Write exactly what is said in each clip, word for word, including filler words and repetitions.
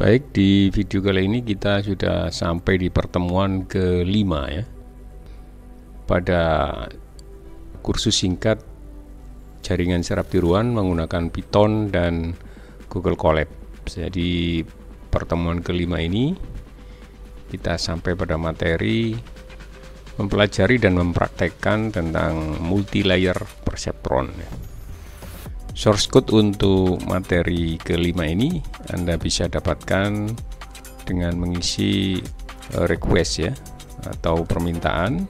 Baik, di video kali ini kita sudah sampai di pertemuan kelima ya. Pada kursus singkat jaringan serap tiruan menggunakan Python dan Google Colab. Jadi pertemuan kelima ini kita sampai pada materi mempelajari dan mempraktekkan tentang multilayer perceptron. Source code untuk materi kelima ini Anda bisa dapatkan dengan mengisi request ya, atau permintaan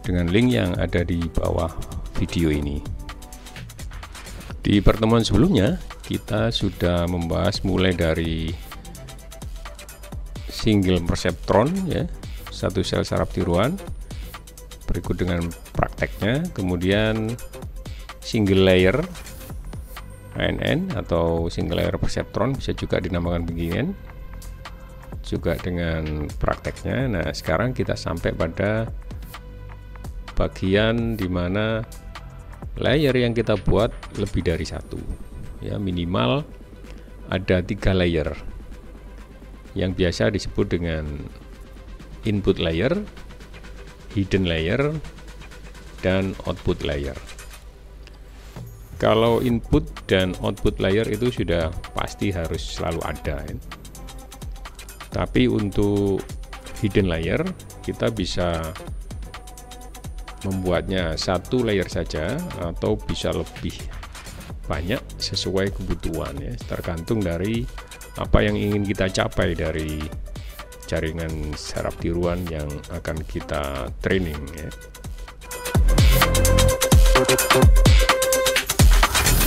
dengan link yang ada di bawah video ini. Di pertemuan sebelumnya kita sudah membahas mulai dari single perceptron ya, satu sel saraf tiruan, berikut dengan prakteknya, kemudian single layer A N N atau single layer perceptron, bisa juga dinamakan beginian, juga dengan prakteknya. Nah, sekarang kita sampai pada bagian dimana layer yang kita buat lebih dari satu ya, minimal ada tiga layer yang biasa disebut dengan input layer, hidden layer, dan output layer. Kalau input dan output layer itu sudah pasti harus selalu ada ya. Tapi untuk hidden layer kita bisa membuatnya satu layer saja atau bisa lebih banyak sesuai kebutuhan ya, tergantung dari apa yang ingin kita capai dari jaringan saraf tiruan yang akan kita training ya.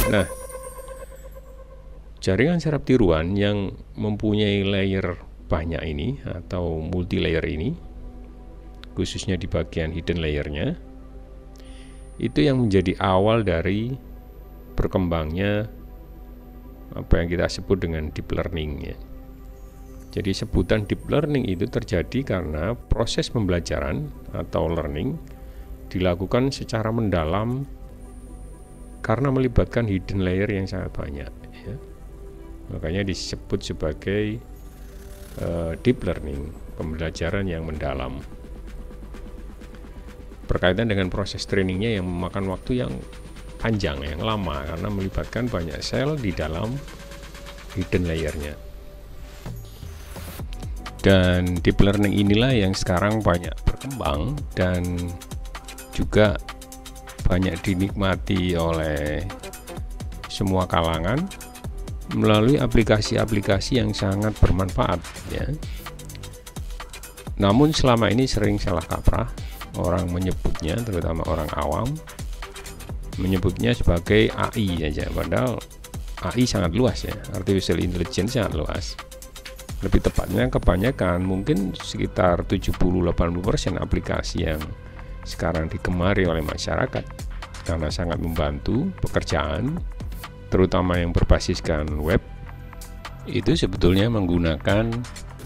Nah, jaringan saraf tiruan yang mempunyai layer banyak ini atau multi layer ini, khususnya di bagian hidden layernya, itu yang menjadi awal dari berkembangnya apa yang kita sebut dengan deep learning ya. Jadi sebutan deep learning itu terjadi karena proses pembelajaran atau learning dilakukan secara mendalam karena melibatkan hidden layer yang sangat banyak ya. Makanya disebut sebagai uh, deep learning, pembelajaran yang mendalam, berkaitan dengan proses trainingnya yang memakan waktu yang panjang, yang lama, karena melibatkan banyak sel di dalam hidden layernya. Dan deep learning inilah yang sekarang banyak berkembang dan juga banyak dinikmati oleh semua kalangan melalui aplikasi-aplikasi yang sangat bermanfaat ya. Namun selama ini sering salah kaprah orang menyebutnya, terutama orang awam menyebutnya sebagai A I aja, padahal A I sangat luas ya, artificial intelligence sangat luas. Lebih tepatnya kebanyakan mungkin sekitar tujuh puluh sampai delapan puluh persen aplikasi yang sekarang digemari oleh masyarakat karena sangat membantu pekerjaan, terutama yang berbasiskan web, itu sebetulnya menggunakan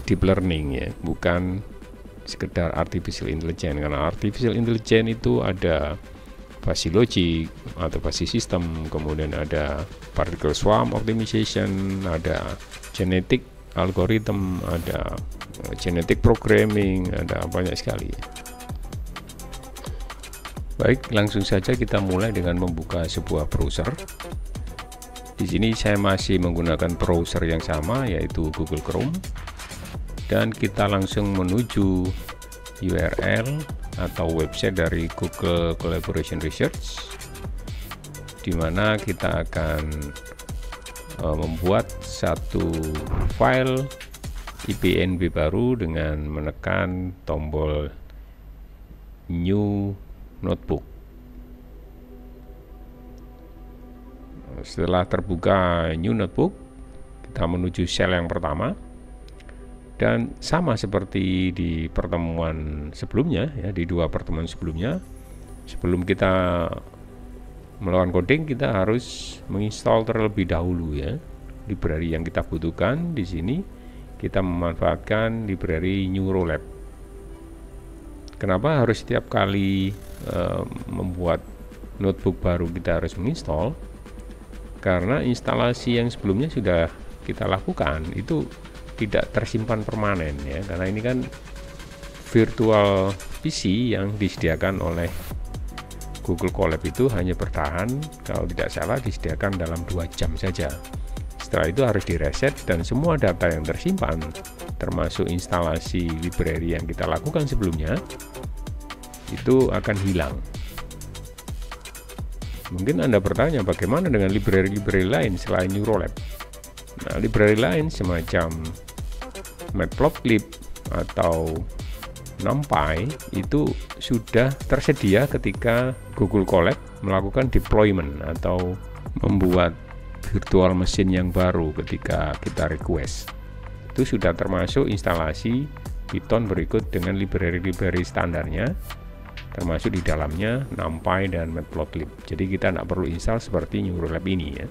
deep learning ya, bukan sekedar artificial intelligence. Karena artificial intelligence itu ada basi logik atau basi sistem, kemudian ada particle swarm optimization, ada genetik algorithm, ada genetik programming, ada banyak sekali. Baik, langsung saja kita mulai dengan membuka sebuah browser. Di sini saya masih menggunakan browser yang sama, yaitu Google Chrome, dan kita langsung menuju U R L atau website dari Google Collaboration Research, dimana kita akan membuat satu file I P N B baru dengan menekan tombol New Notebook. Setelah terbuka New Notebook, kita menuju sel yang pertama, dan sama seperti di pertemuan sebelumnya ya, di dua pertemuan sebelumnya, sebelum kita melakukan coding kita harus menginstal terlebih dahulu ya library yang kita butuhkan. Di sini kita memanfaatkan library NeuroLab. Kenapa harus setiap kali uh, membuat notebook baru kita harus menginstal? Karena instalasi yang sebelumnya sudah kita lakukan itu tidak tersimpan permanen ya, karena ini kan virtual P C yang disediakan oleh Google Colab itu hanya bertahan, kalau tidak salah disediakan dalam dua jam saja. Setelah itu harus direset dan semua data yang tersimpan, termasuk instalasi library yang kita lakukan sebelumnya, itu akan hilang. Mungkin Anda bertanya bagaimana dengan library-library lain selain NeuroLab. Nah, library lain semacam matplotlib atau NumPy itu sudah tersedia ketika Google Colab melakukan deployment atau membuat virtual mesin yang baru ketika kita request. Itu sudah termasuk instalasi Python berikut dengan library-library standarnya, termasuk di dalamnya NumPy dan matplotlib. Jadi kita tidak perlu install seperti NeuroLab ini ya.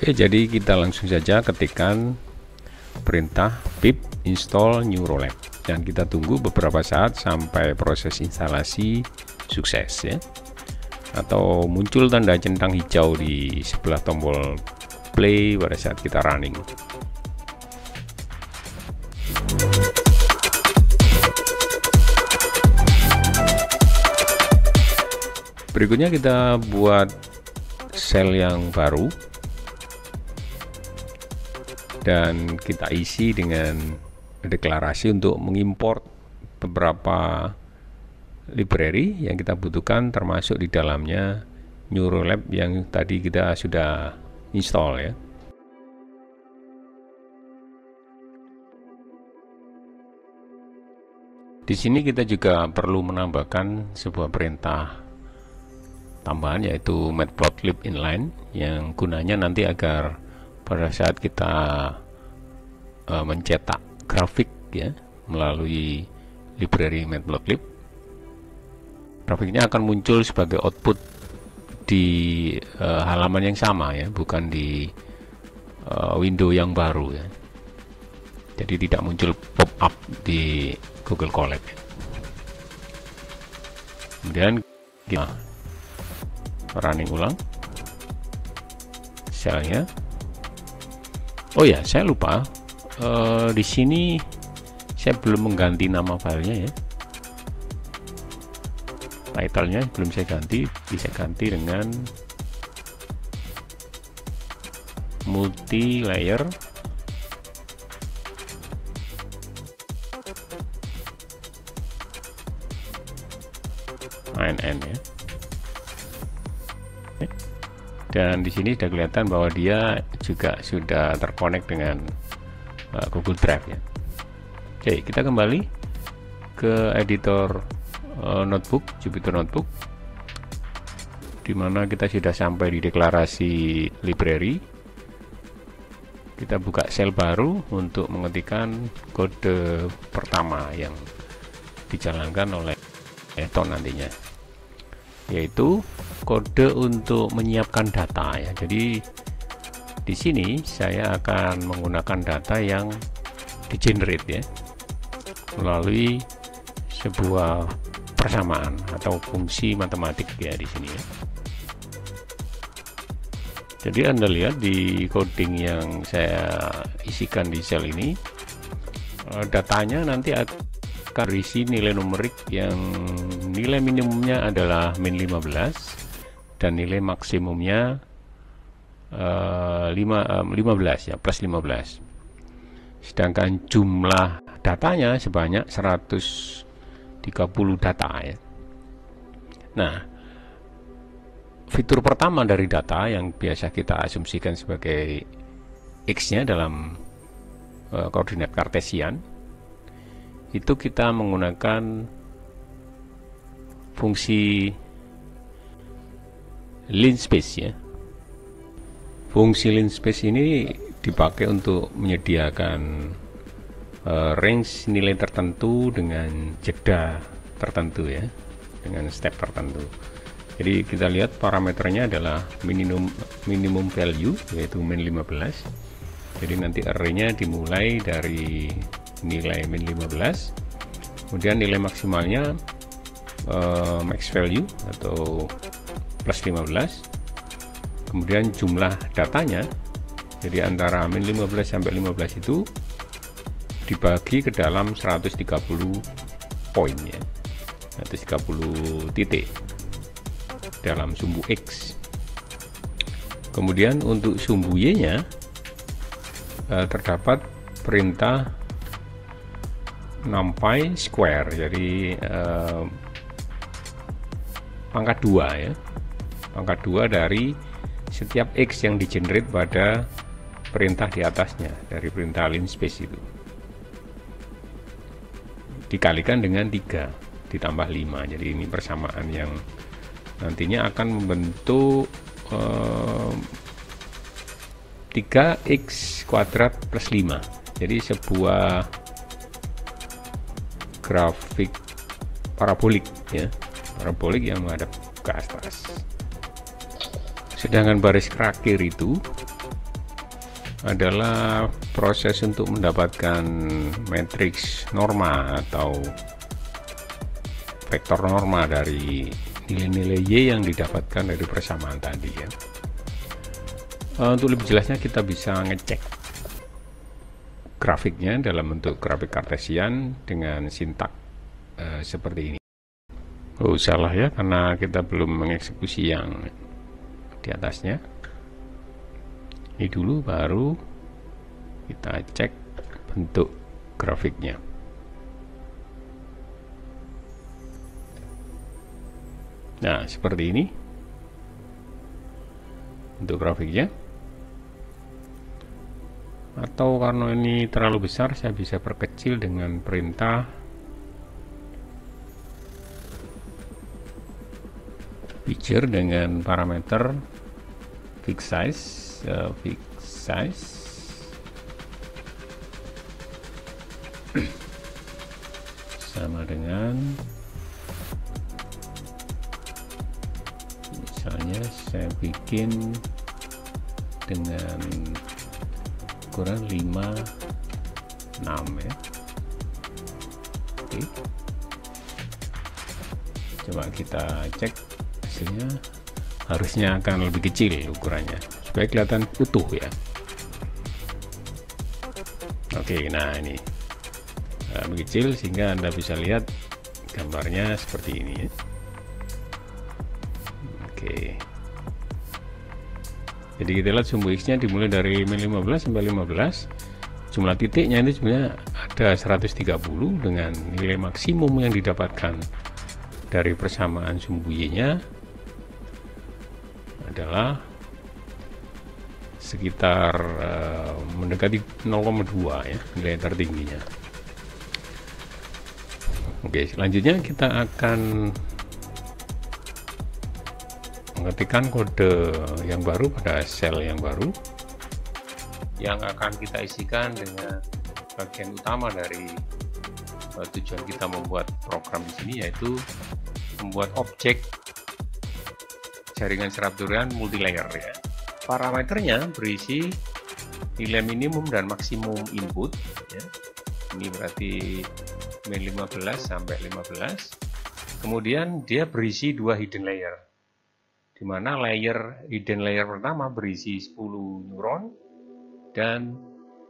Oke, jadi kita langsung saja ketikkan perintah pip install NeuroLab dan kita tunggu beberapa saat sampai proses instalasi sukses ya, atau muncul tanda centang hijau di sebelah tombol play pada saat kita running. Berikutnya kita buat sel yang baru dan kita isi dengan deklarasi untuk mengimport beberapa library yang kita butuhkan, termasuk di dalamnya NeuroLab yang tadi kita sudah install ya. Di sini kita juga perlu menambahkan sebuah perintah tambahan yaitu matplotlib inline yang gunanya nanti agar pada saat kita e, mencetak grafik ya melalui library matplotlib, grafiknya akan muncul sebagai output di e, halaman yang sama ya, bukan di e, window yang baru ya. Jadi tidak muncul pop up di Google Colab. Kemudian kita running ulang selnya. Oh ya, saya lupa, uh, di sini saya belum mengganti nama filenya ya. Titlenya belum saya ganti, bisa ganti dengan multi layer A N N ya. Dan di sini sudah kelihatan bahwa dia juga sudah terkonek dengan uh, Google Drive ya. Oke, kita kembali ke editor uh, notebook, Jupyter Notebook, dimana kita sudah sampai di deklarasi library. Kita buka sel baru untuk mengetikkan kode pertama yang dijalankan oleh Python nantinya, yaitu kode untuk menyiapkan data ya. Jadi di sini saya akan menggunakan data yang di generate ya melalui sebuah persamaan atau fungsi matematik ya di sini ya. Jadi Anda lihat di coding yang saya isikan di sel ini, datanya nanti akan berisi nilai numerik yang nilai minimumnya adalah min lima belas dan nilai maksimumnya uh, lima, uh, lima belas ya, plus lima belas. Sedangkan jumlah datanya sebanyak seratus tiga puluh data ya. Nah, fitur pertama dari data yang biasa kita asumsikan sebagai X-nya dalam uh, koordinat kartesian, itu kita menggunakan fungsi lin space ya. Fungsi lin space ini dipakai untuk menyediakan uh, range nilai tertentu dengan jeda tertentu ya, dengan step tertentu. Jadi kita lihat parameternya adalah minimum minimum value yaitu min lima belas. Jadi nanti arraynya dimulai dari nilai min lima belas, kemudian nilai maksimalnya uh, max value atau plus lima belas, kemudian jumlah datanya, jadi antara min lima belas sampai lima belas itu dibagi ke dalam seratus tiga puluh poin ya, seratus tiga puluh titik dalam sumbu X. Kemudian untuk sumbu Y nya eh, terdapat perintah NumPy square, jadi eh, pangkat dua ya, pangkat dua dari setiap X yang digenerate pada perintah di atasnya, dari perintah linspace itu, dikalikan dengan tiga ditambah lima. Jadi ini persamaan yang nantinya akan membentuk eh, tiga X kuadrat plus lima, jadi sebuah grafik parabolik ya, parabolik yang menghadap ke atas. Sedangkan baris terakhir itu adalah proses untuk mendapatkan matriks norma atau vektor norma dari nilai-nilai Y yang didapatkan dari persamaan tadi ya. Untuk lebih jelasnya kita bisa ngecek grafiknya dalam bentuk grafik kartesian dengan sintak eh, seperti ini. Oh salah ya, karena kita belum mengeksekusi yang di atasnya. Ini dulu baru kita cek bentuk grafiknya. Nah seperti ini untuk grafiknya. Atau karena ini terlalu besar saya bisa perkecil dengan perintah picture dengan parameter fix size. Uh, fix size sama dengan misalnya saya bikin dengan ukuran lima enam ya. Oke. Coba kita cek hasilnya, harusnya akan lebih kecil ukurannya supaya kelihatan utuh ya. Oke, nah ini nah, mengecil sehingga Anda bisa lihat gambarnya seperti ini ya. Oke, jadi kita lihat sumbu X nya dimulai dari min lima belas sampai lima belas, jumlah titiknya ini sebenarnya ada seratus tiga puluh dengan nilai maksimum yang didapatkan dari persamaan sumbu Y nya adalah sekitar uh, mendekati nol koma dua ya, nilai tertingginya. Oke, selanjutnya kita akan mengetikkan kode yang baru pada sel yang baru yang akan kita isikan dengan bagian utama dari uh, tujuan kita membuat program di sini, yaitu membuat objek jaringan serap durian multilayer ya. Parameternya berisi nilai minimum dan maksimum input ya. Ini berarti min lima belas sampai lima belas. Kemudian dia berisi dua hidden layer, dimana layer hidden layer pertama berisi sepuluh neuron dan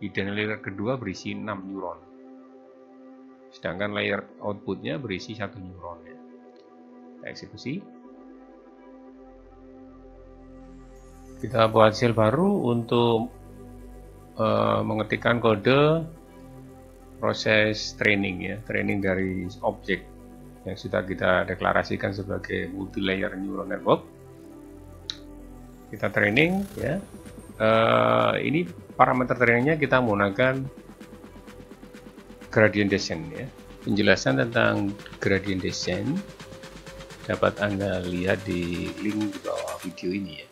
hidden layer kedua berisi enam neuron, sedangkan layer outputnya berisi satu neuron ya. Kita eksekusi. Kita buat sel baru untuk uh, mengetikkan kode proses training ya, training dari objek yang sudah kita deklarasikan sebagai multilayer neural network. Kita training ya. Uh, ini parameter trainingnya kita menggunakan gradient descent ya. Penjelasan tentang gradient descent dapat Anda lihat di link di bawah video ini ya.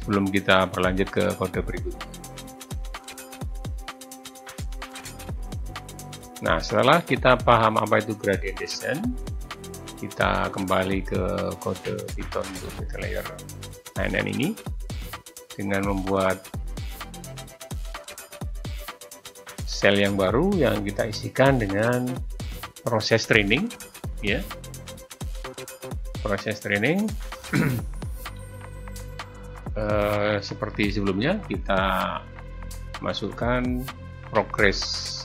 Sebelum kita berlanjut ke kode berikutnya. Nah, setelah kita paham apa itu gradient descent, kita kembali ke kode Python untuk multilayer A N N ini dengan membuat sel yang baru yang kita isikan dengan proses training ya. proses training. uh, seperti sebelumnya, kita masukkan progress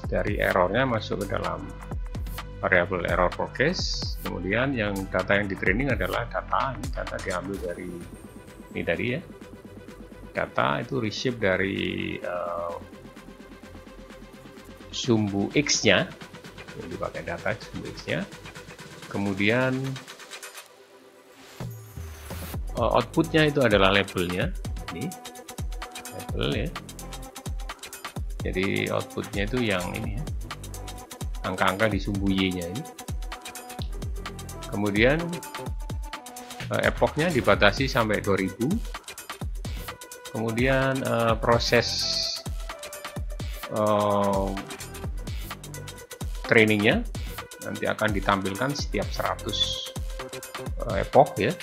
dari errornya masuk ke dalam variabel error progress. Kemudian yang data yang di training adalah data, ini data diambil dari ini tadi ya, data itu reshape dari uh, sumbu x-nya, dipakai data sumbu x-nya. Kemudian uh, outputnya itu adalah labelnya, ini label ya. Jadi outputnya itu yang ini ya, angka-angka di sumbu y-nya ini. Kemudian uh, epochnya dibatasi sampai dua ribu. Kemudian uh, proses uh, trainingnya nanti akan ditampilkan setiap seratus uh, epoch ya.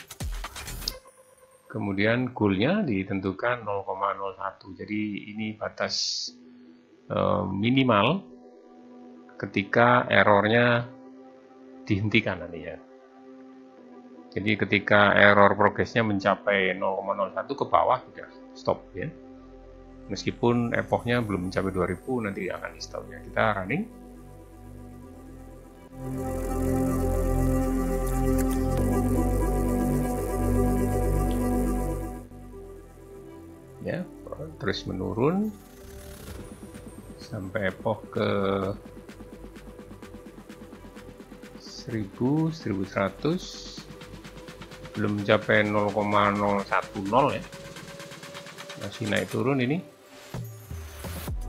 Kemudian goalnya ditentukan nol koma nol satu. Jadi ini batas uh, minimal ketika errornya dihentikan nantinya. Jadi ketika error progressnya mencapai nol koma nol satu ke bawah sudah stop ya, meskipun epochnya belum mencapai dua ribu nanti akan di stop ya. Kita running. Ya, terus menurun sampai epoch ke seribu, seribu seratus, belum mencapai nol koma nol satu nol ya. Masih naik turun ini.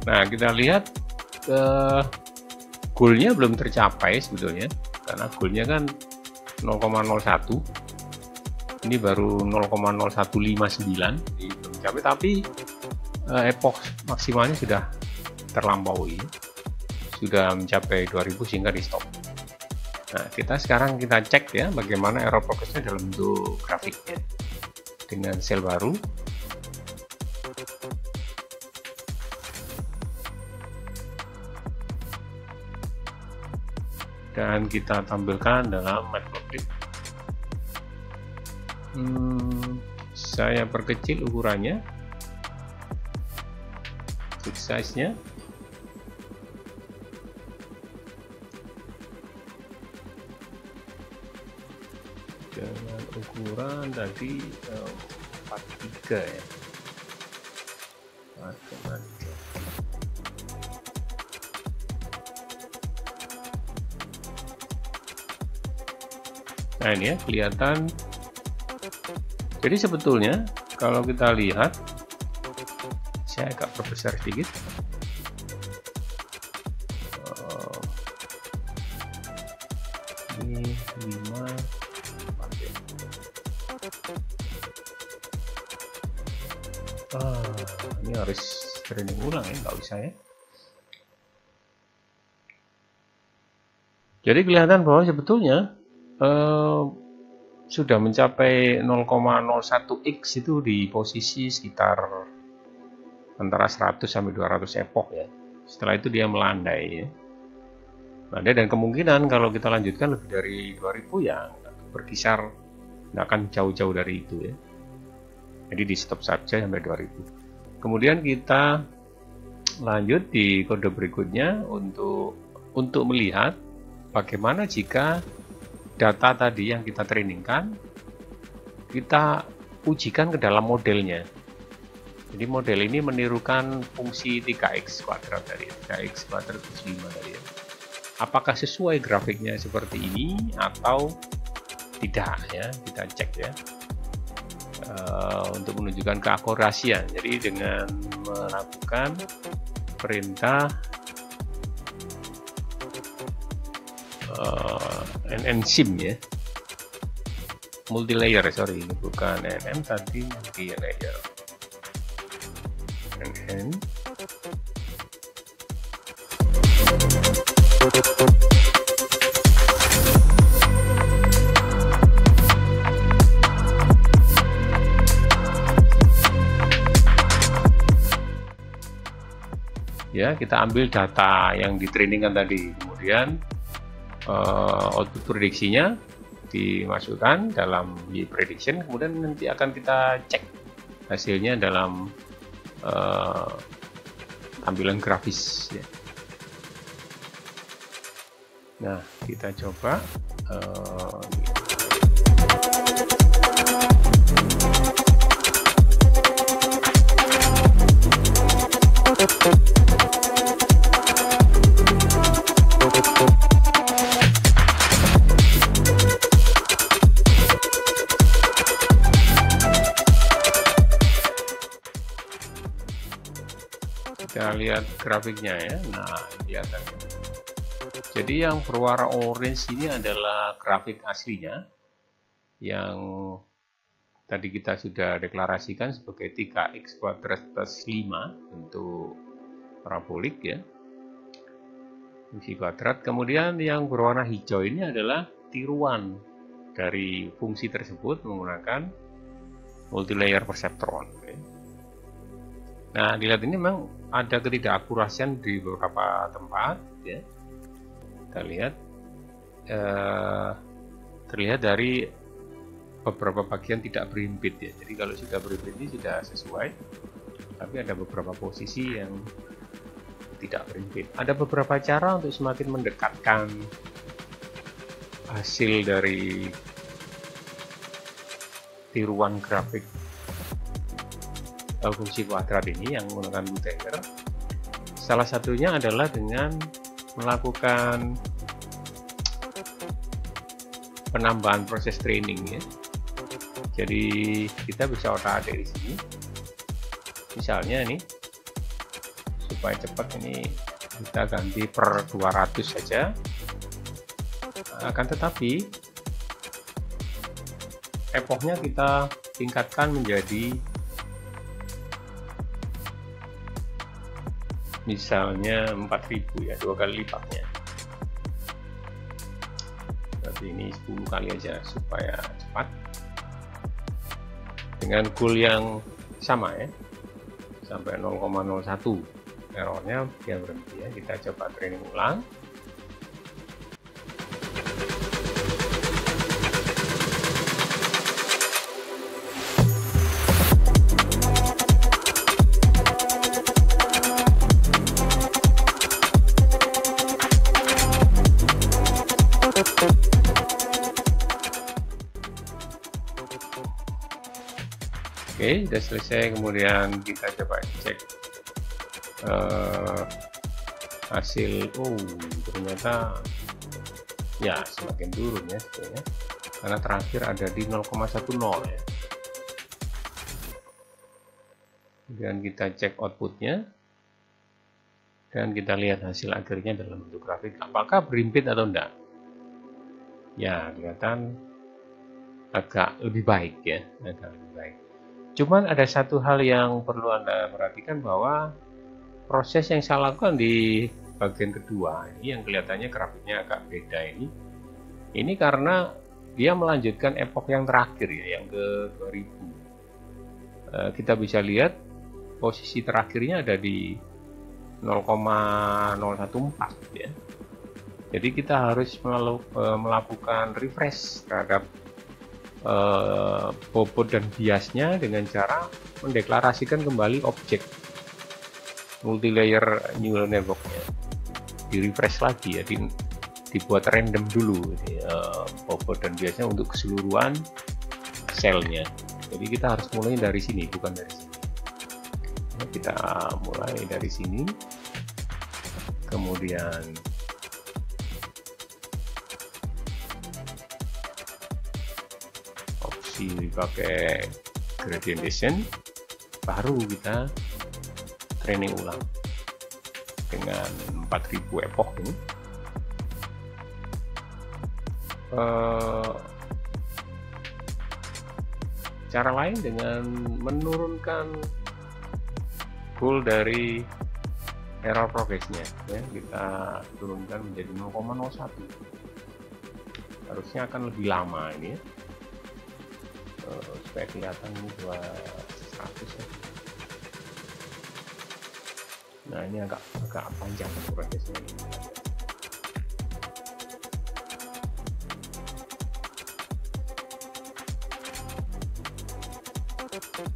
Nah, kita lihat eh, goalnya belum tercapai sebetulnya, karena goalnya kan nol koma nol satu, ini baru nol koma nol satu lima sembilan, ini belum tercapai, tapi eh, epoch maksimalnya sudah terlampaui, sudah mencapai dua ribu sehingga di stop. Nah, kita sekarang kita cek ya bagaimana error progressnya dalam bentuk grafiknya dengan sel baru. Dan kita tampilkan dalam matplotlib. Hmm, saya perkecil ukurannya, fix size-nya. Dengan ukuran tadi eh, empat tiga ya. Nah ini ya, kelihatan. Jadi sebetulnya kalau kita lihat, saya agak perbesar sedikit. Oh, ini lima, empat ya. Ah, ini harus training ulang ya, nggak bisa ya. Jadi kelihatan bahwa sebetulnya Uh, sudah mencapai nol koma nol satu x itu di posisi sekitar antara seratus sampai dua ratus epoch ya. Setelah itu dia melandai ya. Melandai, dan kemungkinan kalau kita lanjutkan lebih dari dua ribu ya berkisar, nggak akan jauh-jauh dari itu ya. Jadi di stop saja sampai dua ribu. Kemudian kita lanjut di kode berikutnya untuk untuk melihat bagaimana jika data tadi yang kita trainingkan kita ujikan ke dalam modelnya. Jadi model ini menirukan fungsi tiga x kuadrat dari tiga x kuadrat plus lima dari. Apakah sesuai grafiknya seperti ini atau tidak ya, kita cek ya, uh, untuk menunjukkan keakurasian. Jadi dengan melakukan perintah Uh, N N sim ya, multi layer, sorry ini bukan N N tadi, multi layer N N. Ya, kita ambil data yang di trainingkan tadi, kemudian Uh, output prediksinya dimasukkan dalam y prediction, kemudian nanti akan kita cek hasilnya dalam uh, tampilan grafis ya. Nah, kita coba uh, kita lihat grafiknya ya. Nah, kelihatan. Jadi yang berwarna orange ini adalah grafik aslinya yang tadi kita sudah deklarasikan sebagai tiga x kuadrat plus lima untuk parabolik ya, fungsi kuadrat. Kemudian yang berwarna hijau ini adalah tiruan dari fungsi tersebut menggunakan multilayer perceptron. Nah, dilihat ini memang ada ketidakakurasian di beberapa tempat ya. Kita lihat eh, terlihat dari beberapa bagian tidak berimpit ya. Jadi kalau sudah berimpit ini sudah sesuai, tapi ada beberapa posisi yang tidak berimpit. Ada beberapa cara untuk semakin mendekatkan hasil dari tiruan grafik fungsi kuadrat ini yang menggunakan multilayer. Salah satunya adalah dengan melakukan penambahan proses training ya. Jadi kita bisa otak-atik di sini. Misalnya ini, supaya cepat ini kita ganti per dua ratus saja. Akan tetapi epochnya kita tingkatkan menjadi misalnya empat ribu ya, dua kali lipatnya. Tapi ini sepuluh kali aja supaya cepat. Dengan goal yang sama ya, sampai nol koma nol satu errornya dia berhenti ya. Kita coba training ulang. Oke, sudah selesai. Kemudian kita coba cek uh, hasil. Oh, ternyata ya semakin turun ya, sebenarnya. Karena terakhir ada di nol koma satu nol ya. Kemudian kita cek outputnya dan kita lihat hasil akhirnya dalam bentuk grafik. Apakah berimpit atau enggak? Ya, kelihatan agak lebih baik ya, agak lebih baik. Cuman ada satu hal yang perlu Anda perhatikan, bahwa proses yang saya lakukan di bagian kedua ini yang kelihatannya grafiknya agak beda ini. Ini karena dia melanjutkan epoch yang terakhir ya, yang ke dua ribu. E, kita bisa lihat posisi terakhirnya ada di nol koma nol satu empat ya. Jadi kita harus melakukan refresh terhadap Uh, bobot dan biasnya dengan cara mendeklarasikan kembali objek multilayer neural networknya, di refresh lagi ya, di, dibuat random dulu jadi, uh, bobot dan biasnya untuk keseluruhan selnya. Jadi kita harus mulai dari sini, bukan dari sini. Nah, kita mulai dari sini, kemudian dipakai gradient descent, baru kita training ulang dengan empat ribu epoch ini. Uh, cara lain dengan menurunkan goal dari error progressnya ya, kita turunkan menjadi nol koma nol satu. Harusnya akan lebih lama ini ya. Supaya kelihatan ini dua ratus ya. Nah, ini agak agak panjang prosesnya ini.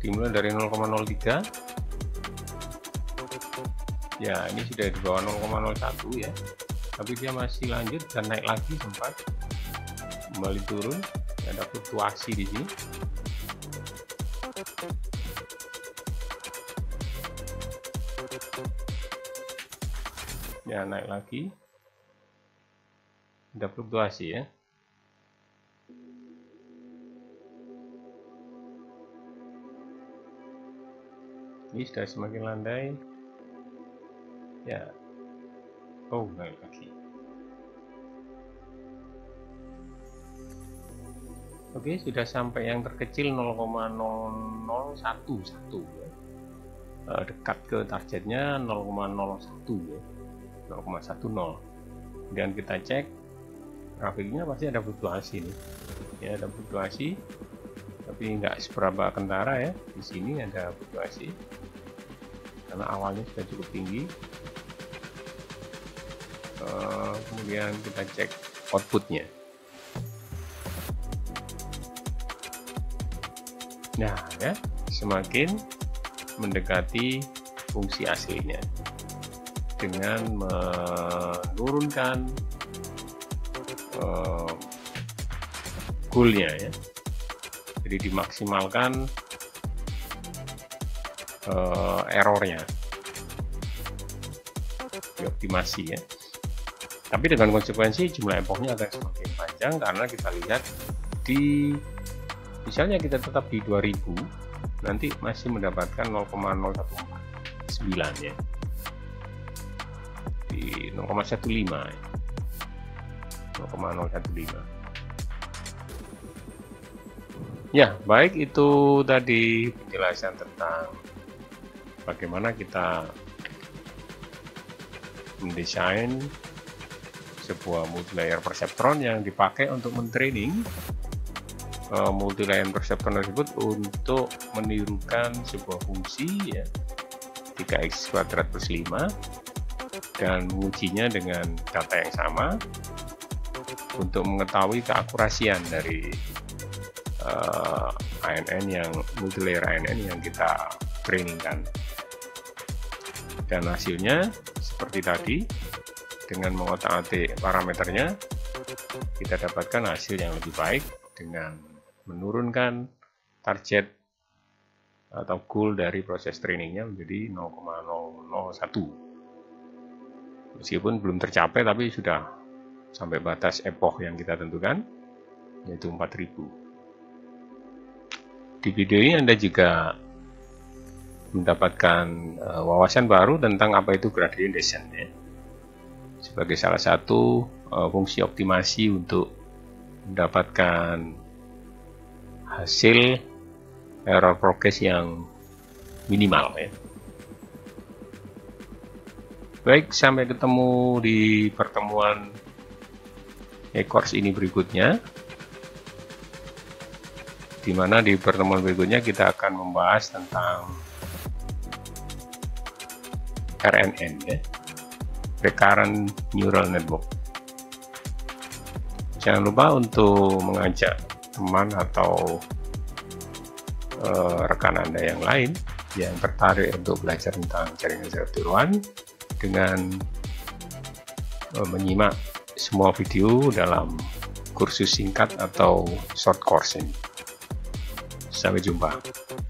dimulai dari nol koma nol tiga, ya ini sudah di bawah nol koma nol satu ya, tapi dia masih lanjut dan naik lagi, sempat kembali turun, ada fluktuasi di sini. Ya, naik lagi. Ada fluktuasi ya. Ini sudah semakin landai. Ya. Oh, naik lagi. Oke, sudah sampai yang terkecil nol koma nol nol satu satu ya. Dekat ke targetnya nol koma nol satu ya. nol koma satu nol, dan kita cek grafiknya pasti ada fluktuasi nih ya, ada fluktuasi tapi nggak seberapa kentara ya. Di sini ada fluktuasi karena awalnya sudah cukup tinggi. Uh, kemudian kita cek outputnya. Nah ya, semakin mendekati fungsi aslinya dengan menurunkan uh, goalnya ya, jadi dimaksimalkan uh, errornya, dioptimasi ya. Tapi dengan konsekuensi jumlah epochnya akan semakin panjang, karena kita lihat di misalnya kita tetap di dua ribu nanti masih mendapatkan nol koma nol satu sembilan ya, nol koma satu lima, nol koma nol satu lima ya. Baik, itu tadi penjelasan tentang bagaimana kita mendesain sebuah multilayer perceptron yang dipakai untuk mentraining uh, multilayer perceptron tersebut untuk menirukan sebuah fungsi ya, tiga x kuadrat plus lima, dan mengujinya dengan data yang sama untuk mengetahui keakurasian dari uh, A N N yang multilayer A N N yang kita trainingkan. Dan hasilnya seperti tadi, dengan mengotak-atik parameternya kita dapatkan hasil yang lebih baik dengan menurunkan target atau goal dari proses trainingnya menjadi nol koma nol nol satu. Meskipun belum tercapai, tapi sudah sampai batas epoch yang kita tentukan, yaitu empat ribu. Di video ini Anda juga mendapatkan uh, wawasan baru tentang apa itu gradient descent ya, sebagai salah satu uh, fungsi optimasi untuk mendapatkan hasil error progress yang minimal ya. Baik, sampai ketemu di pertemuan e-course ini berikutnya, di mana di pertemuan berikutnya kita akan membahas tentang R N N ya, Recurrent Neural Network. Jangan lupa untuk mengajak teman atau uh, rekan Anda yang lain yang tertarik untuk belajar tentang jaringan saraf tiruan, dengan menyimak semua video dalam kursus singkat atau short course ini. Sampai jumpa.